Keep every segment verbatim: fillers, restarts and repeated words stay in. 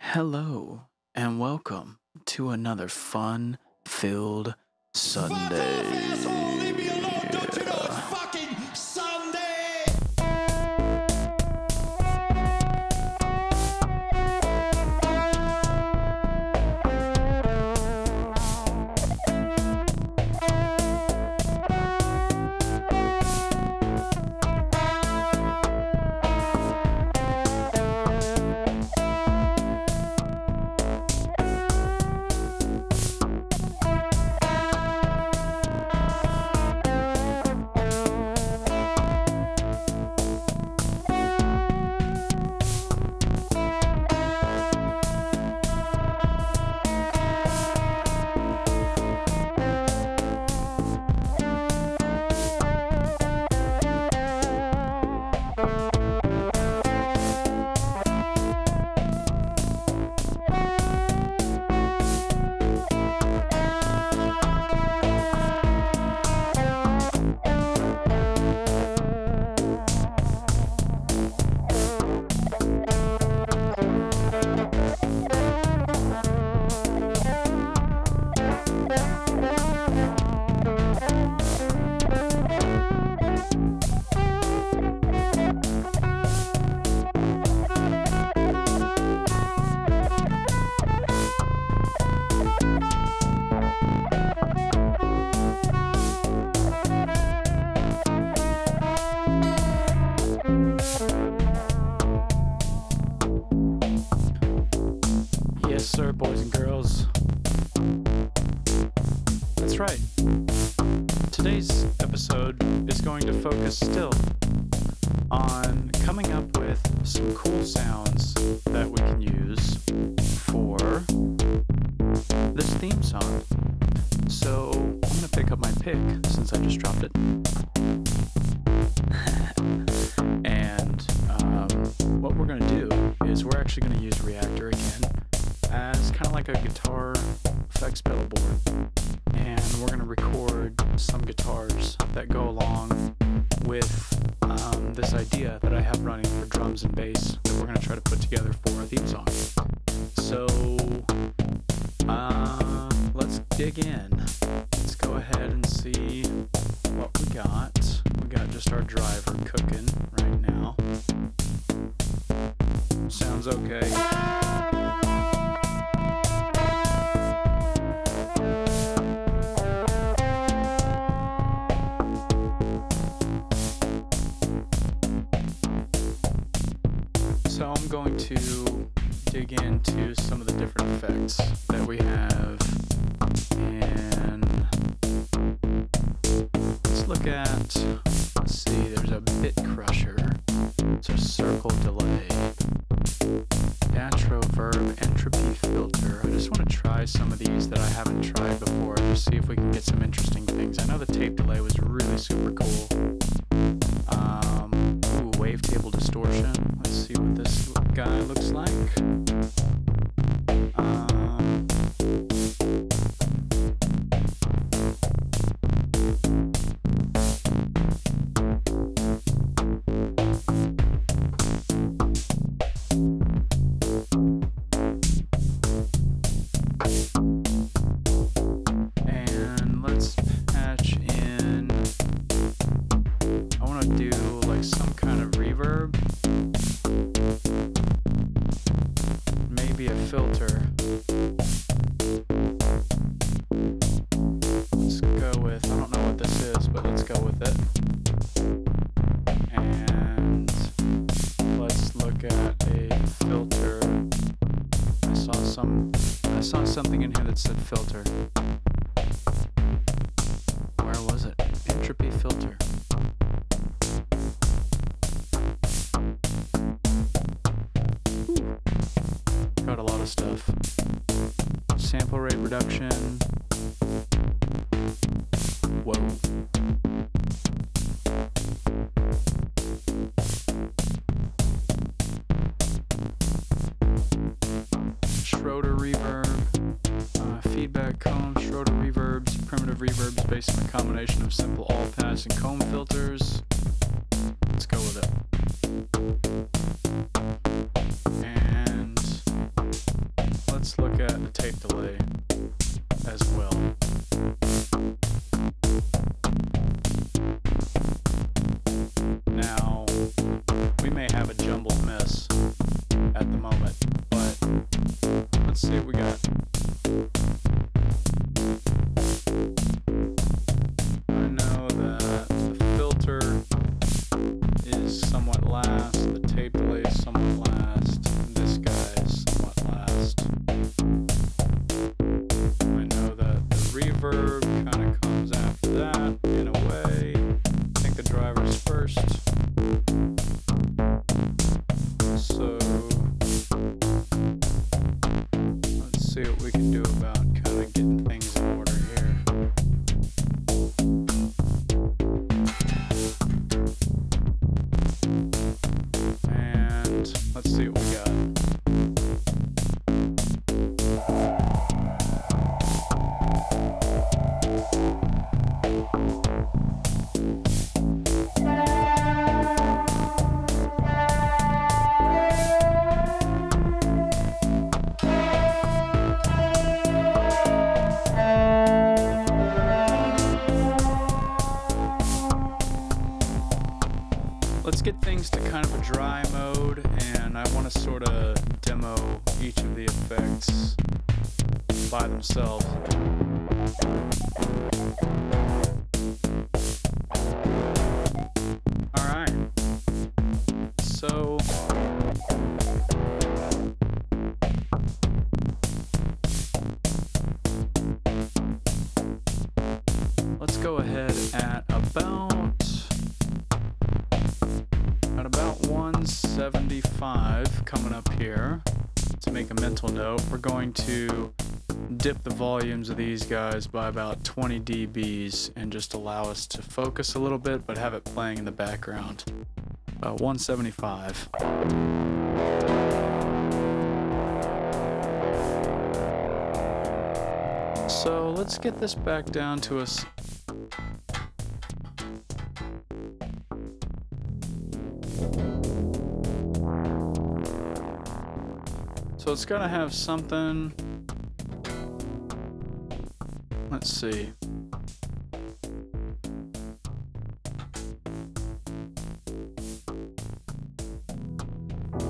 Hello and welcome to another fun-filled Sunday. look at the tape delay as well. Now, we may have a jumbled mess at the moment, but let's see what we got. I know that the filter is somewhat last, the tape delay is somewhat last, and this guy is somewhat last. I know that the reverb kind of comes after that in a way. I think the driver's first. So let's see what we can do about kind of getting things in order here. And let's see what we got. Let's get things to kind of a dry mode, and I want to sort of demo each of the effects by themselves. Alright, so let's go ahead at about At about one seventy-five coming up here, to make a mental note, we're going to dip the volumes of these guys by about twenty decibels and just allow us to focus a little bit, but have it playing in the background. Uh, one seventy-five. So let's get this back down to us. So it's gotta have something. Let's see. Well,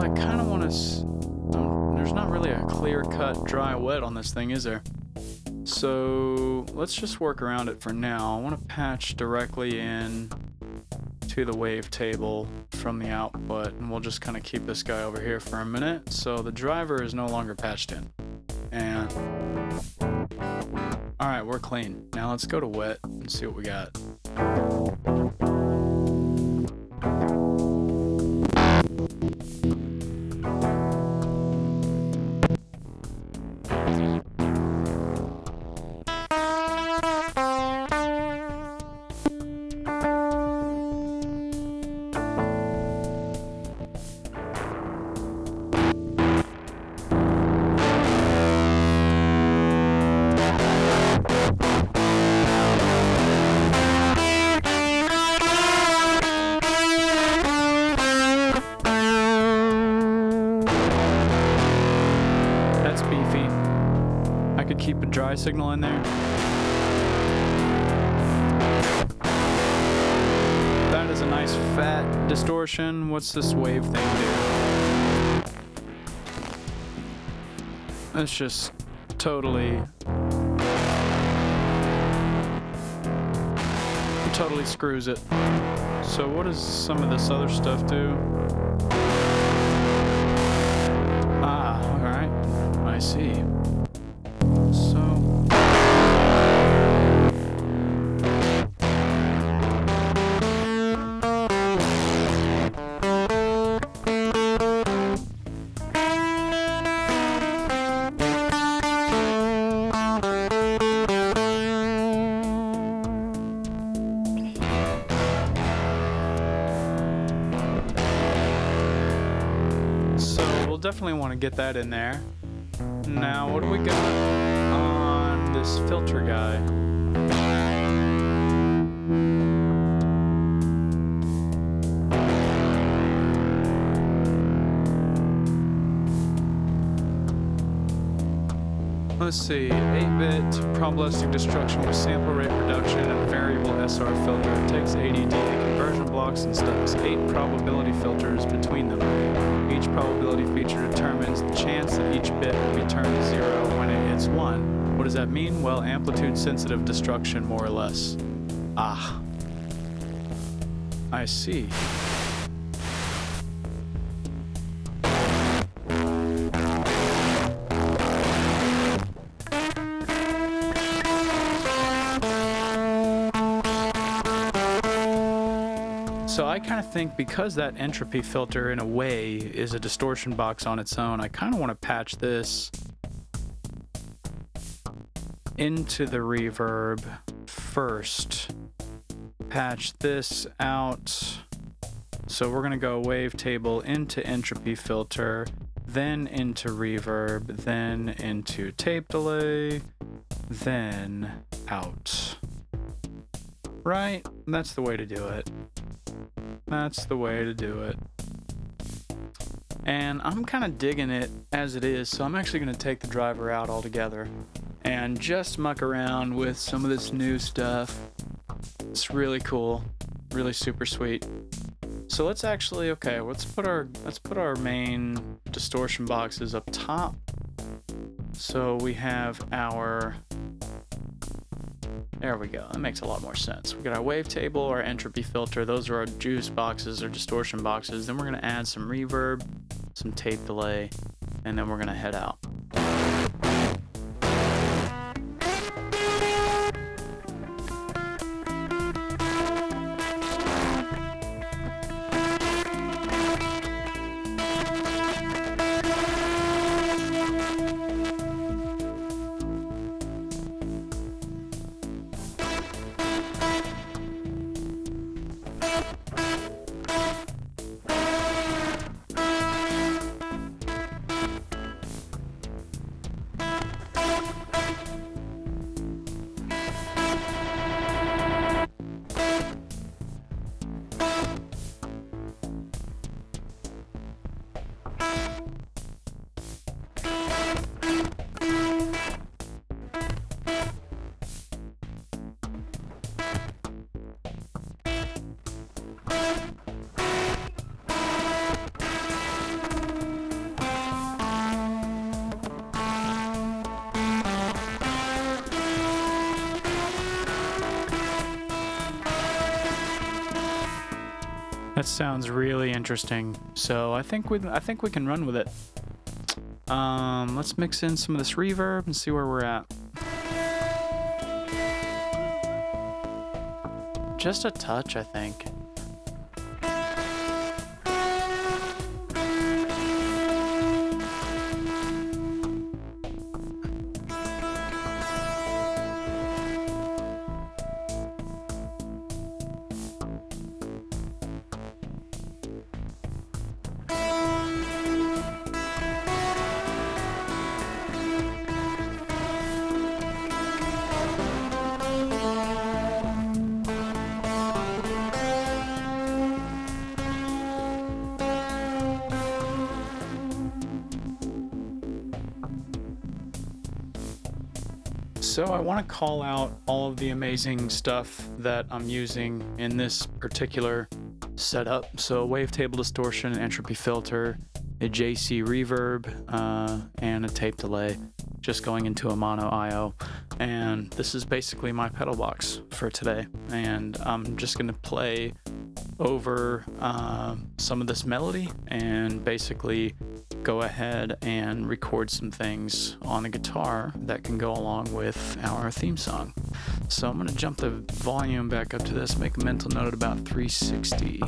I kind of want to. Um, there's not really a clear-cut dry-wet on this thing, is there? So let's just work around it for now. I want to patch directly in to the wavetable from the output, and we'll just kind of keep this guy over here for a minute. So the driver is no longer patched in. And all right, we're clean. Now let's go to wet and see what we got. Keep a dry signal in there. That is a nice fat distortion. What's this wave thing do? That's just totally, totally screws it. So what does some of this other stuff do? Ah, alright, I see. Definitely want to get that in there. Now, what do we got on this filter guy? let's see, eight bit, probabilistic destruction with sample rate reduction and variable S R filter. It takes A D D conversion blocks and stacks eight probability filters between them. Each probability feature determines the chance that each bit will be turned to zero when it hits one. What does that mean? Well, amplitude-sensitive destruction, more or less. Ah. I see. So I kind of think because that entropy filter in a way is a distortion box on its own, I kind of want to patch this into the reverb first. Patch this out. So we're going to go wavetable into entropy filter, then into reverb, then into tape delay, then out. Right? That's the way to do it. That's the way to do it. And I'm kind of digging it as it is, so I'm actually going to take the driver out altogether and just muck around with some of this new stuff. It's really cool, really super sweet. So let's actually, okay, let's put our let's put our main distortion boxes up top. So we have our, there we go, that makes a lot more sense. We got our wavetable, our entropy filter, those are our juice boxes or distortion boxes. Then we're gonna add some reverb, some tape delay, and then we're gonna head out. That sounds really interesting. So I think we I think we can run with it. Um, let's mix in some of this reverb and see where we're at. Just a touch, I think. So I want to call out all of the amazing stuff that I'm using in this particular setup. So wavetable distortion, entropy filter, a J C reverb, uh, and a tape delay, just going into a mono I O. And this is basically my pedal box for today. And I'm just going to play over uh, some of this melody and basically go ahead and record some things on the guitar that can go along with our theme song. So I'm going to jump the volume back up to this, make a mental note at about three sixty.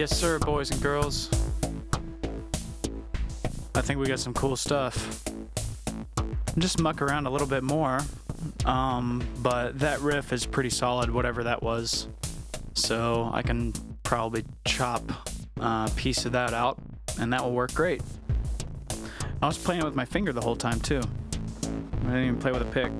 Yes, sir, boys and girls. I think we got some cool stuff. Just muck around a little bit more, um, but that riff is pretty solid, whatever that was. So I can probably chop a piece of that out, and that will work great. I was playing with my finger the whole time, too. I didn't even play with a pick.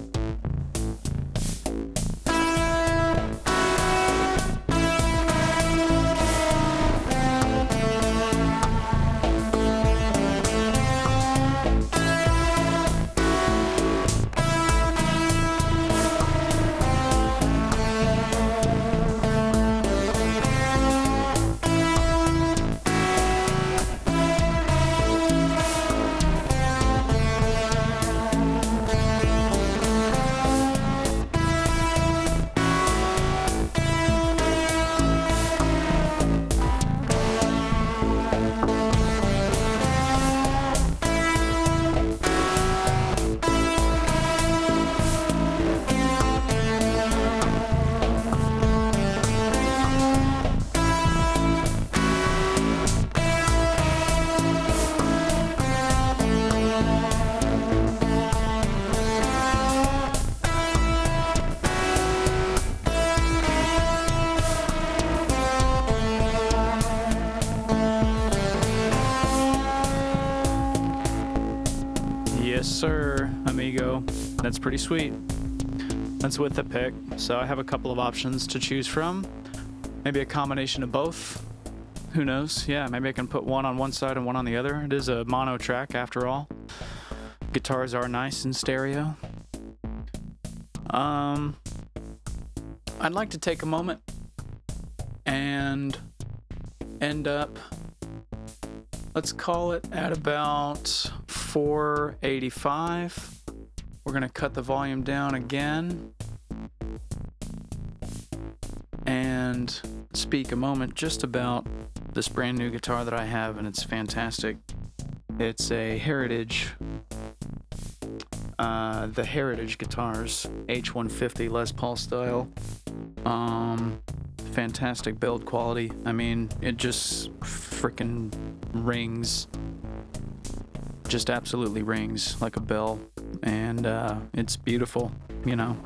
That's pretty sweet. That's with the pick, so I have a couple of options to choose from. Maybe a combination of both. Who knows? Yeah, maybe I can put one on one side and one on the other. It is a mono track after all. Guitars are nice in stereo. Um, I'd like to take a moment and end up, let's call it at about four eighty-five. We're going to cut the volume down again and speak a moment just about this brand new guitar that I have, and it's fantastic. It's a Heritage, uh, the Heritage guitars, H one fifty Les Paul style. Um, fantastic build quality. I mean, it just freaking rings. Just absolutely rings like a bell, and uh, it's beautiful, you know.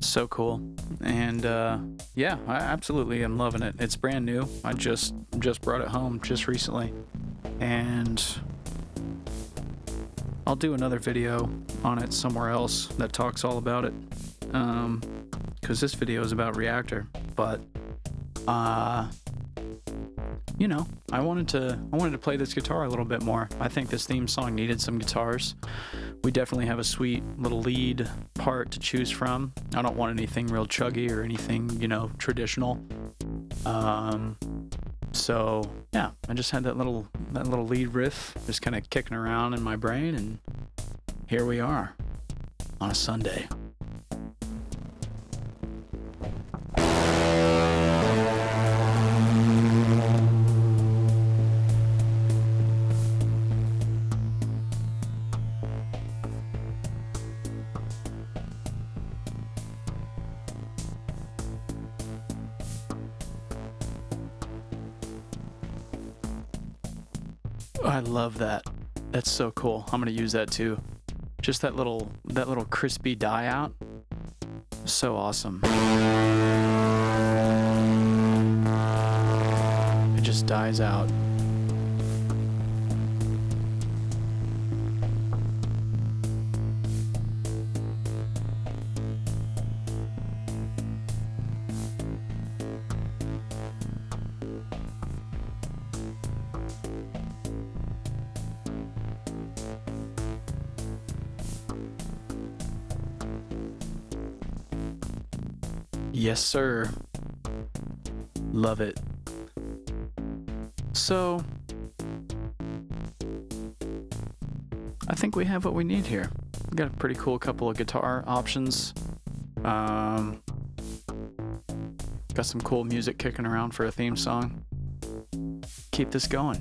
So cool, and uh, yeah, I absolutely am loving it. It's brand new. I just just brought it home just recently, and I'll do another video on it somewhere else that talks all about it, um, because this video is about Reactor. But uh, you know, I wanted to I wanted to play this guitar a little bit more. I think this theme song needed some guitars. We definitely have a sweet little lead part to choose from. I don't want anything real chuggy or anything, you know, traditional. Um, So yeah, I just had that little that little lead riff just kind of kicking around in my brain, and here we are on a Sunday. I love that. That's so cool. I'm gonna use that too. Just that little that little crispy die out. So awesome. It just dies out. Yes, sir. Love it. So, I think we have what we need here. We've got a pretty cool couple of guitar options. Um, got some cool music kicking around for a theme song. Keep this going.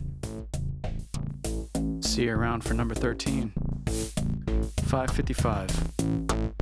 see you around for number thirteen, five fifty-five.